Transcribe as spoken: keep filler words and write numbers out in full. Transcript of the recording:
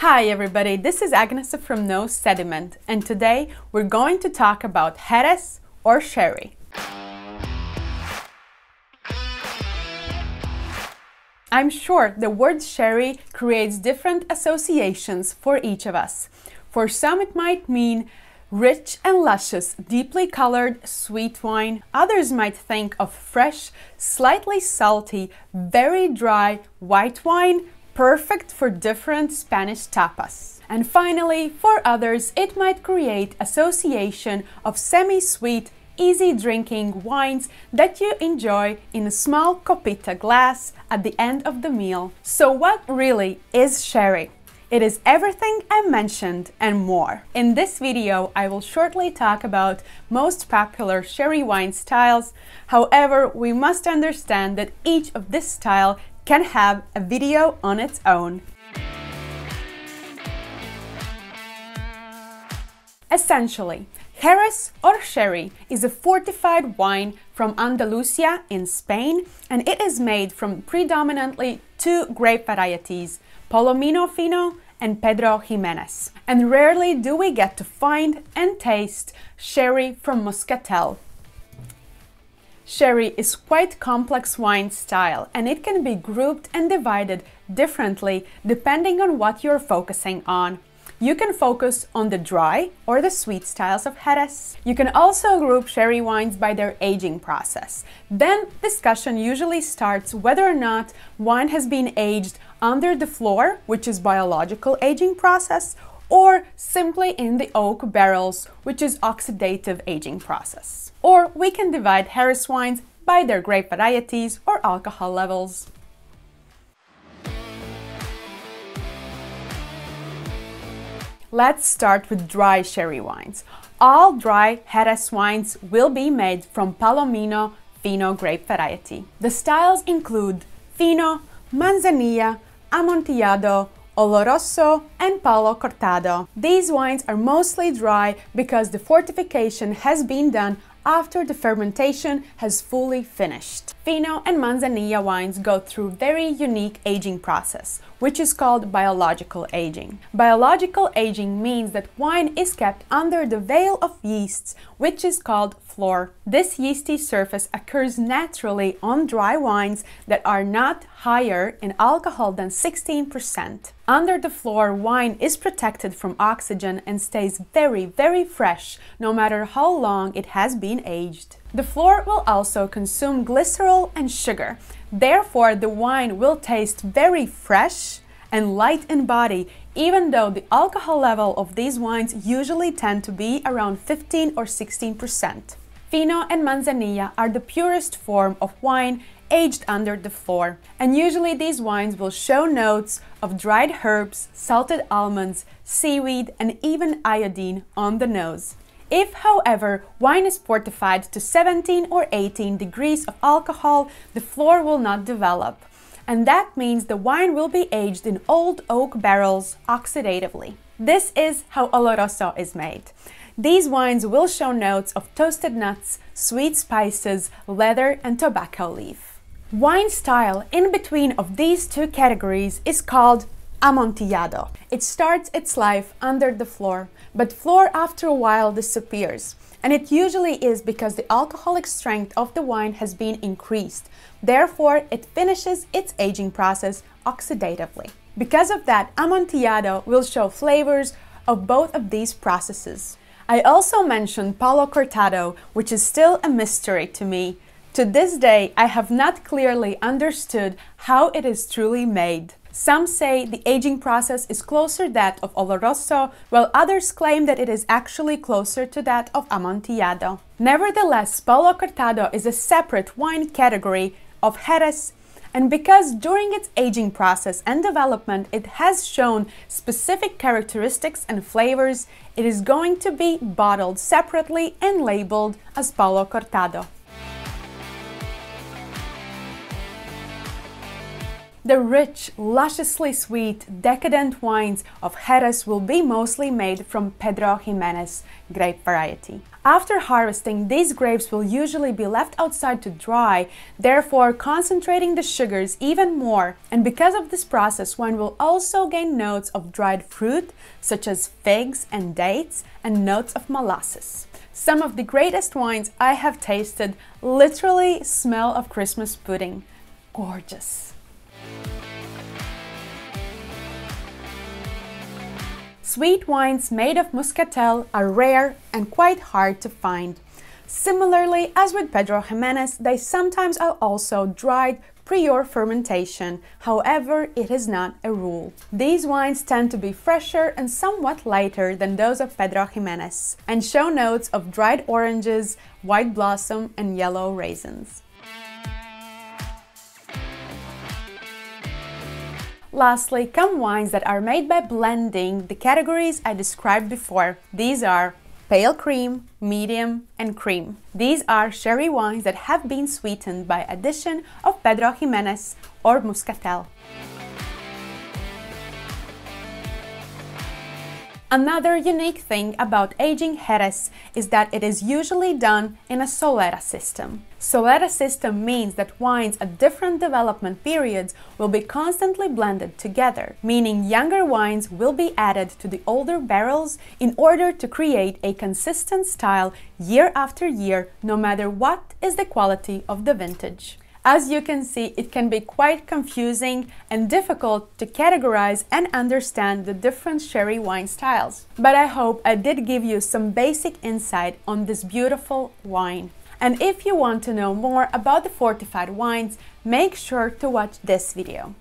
Hi everybody, this is Agnese from No Sediment, and today we're going to talk about Jerez or sherry. I'm sure the word sherry creates different associations for each of us. For some it might mean rich and luscious, deeply colored, sweet wine. Others might think of fresh, slightly salty, very dry white wine, perfect for different Spanish tapas. And finally, for others, it might create association of semi-sweet, easy-drinking wines that you enjoy in a small copita glass at the end of the meal. So what really is sherry? It is everything I mentioned and more. In this video, I will shortly talk about most popular sherry wine styles. However, we must understand that each of this style can have a video on its own. Essentially, Jerez or sherry is a fortified wine from Andalusia in Spain, and it is made from predominantly two grape varieties, Palomino Fino and Pedro Ximenez. And rarely do we get to find and taste sherry from Moscatel. Sherry is quite complex wine style, and it can be grouped and divided differently depending on what you're focusing on. You can focus on the dry or the sweet styles of Jerez. You can also group sherry wines by their aging process. Then discussion usually starts whether or not wine has been aged under the Flor, which is biological aging process, or simply in the oak barrels, which is oxidative aging process. Or we can divide Jerez wines by their grape varieties or alcohol levels. Let's start with dry sherry wines. All dry Jerez wines will be made from Palomino Fino grape variety. The styles include Fino, Manzanilla, Amontillado, Oloroso and Palo Cortado. These wines are mostly dry because the fortification has been done after the fermentation has fully finished. Fino and Manzanilla wines go through very unique aging process, which is called biological aging. Biological aging means that wine is kept under the veil of yeasts, which is called Flor. This yeasty surface occurs naturally on dry wines that are not higher in alcohol than sixteen percent. Under the Flor, wine is protected from oxygen and stays very, very fresh, no matter how long it has been aged. The Flor will also consume glycerol and sugar. Therefore, the wine will taste very fresh and light in body, even though the alcohol level of these wines usually tend to be around fifteen or sixteen percent. Fino and Manzanilla are the purest form of wine aged under the Flor, and usually these wines will show notes of dried herbs, salted almonds, seaweed, and even iodine on the nose. If, however, wine is fortified to seventeen or eighteen degrees of alcohol, the Flor will not develop. And that means the wine will be aged in old oak barrels oxidatively. This is how Oloroso is made. These wines will show notes of toasted nuts, sweet spices, leather, and tobacco leaf. Wine style in between of these two categories is called Amontillado. It starts its life under the Flor, but Flor after a while disappears, and it usually is because the alcoholic strength of the wine has been increased. Therefore, it finishes its aging process oxidatively. Because of that, Amontillado will show flavors of both of these processes. I also mentioned Palo Cortado, which is still a mystery to me. To this day, I have not clearly understood how it is truly made. Some say the aging process is closer to that of Oloroso, while others claim that it is actually closer to that of Amontillado. Nevertheless, Palo Cortado is a separate wine category of Jerez, and because during its aging process and development it has shown specific characteristics and flavors, it is going to be bottled separately and labeled as Palo Cortado. The rich, lusciously sweet, decadent wines of Jerez will be mostly made from Pedro Ximenez grape variety. After harvesting, these grapes will usually be left outside to dry, therefore concentrating the sugars even more, and because of this process one will also gain notes of dried fruit such as figs and dates and notes of molasses. Some of the greatest wines I have tasted literally smell of Christmas pudding. Gorgeous! Sweet wines made of Moscatel are rare and quite hard to find. Similarly, as with Pedro Ximenez, they sometimes are also dried prior fermentation, however it is not a rule. These wines tend to be fresher and somewhat lighter than those of Pedro Ximenez and show notes of dried oranges, white blossom and yellow raisins. Lastly, come wines that are made by blending the categories I described before. These are pale cream, medium and cream. These are sherry wines that have been sweetened by addition of Pedro Ximenez or Moscatel. Another unique thing about aging Jerez is that it is usually done in a Solera system. Solera system means that wines at different development periods will be constantly blended together, meaning younger wines will be added to the older barrels in order to create a consistent style year after year, no matter what is the quality of the vintage. As you can see, it can be quite confusing and difficult to categorize and understand the different sherry wine styles. But I hope I did give you some basic insight on this beautiful wine. And if you want to know more about the fortified wines, make sure to watch this video.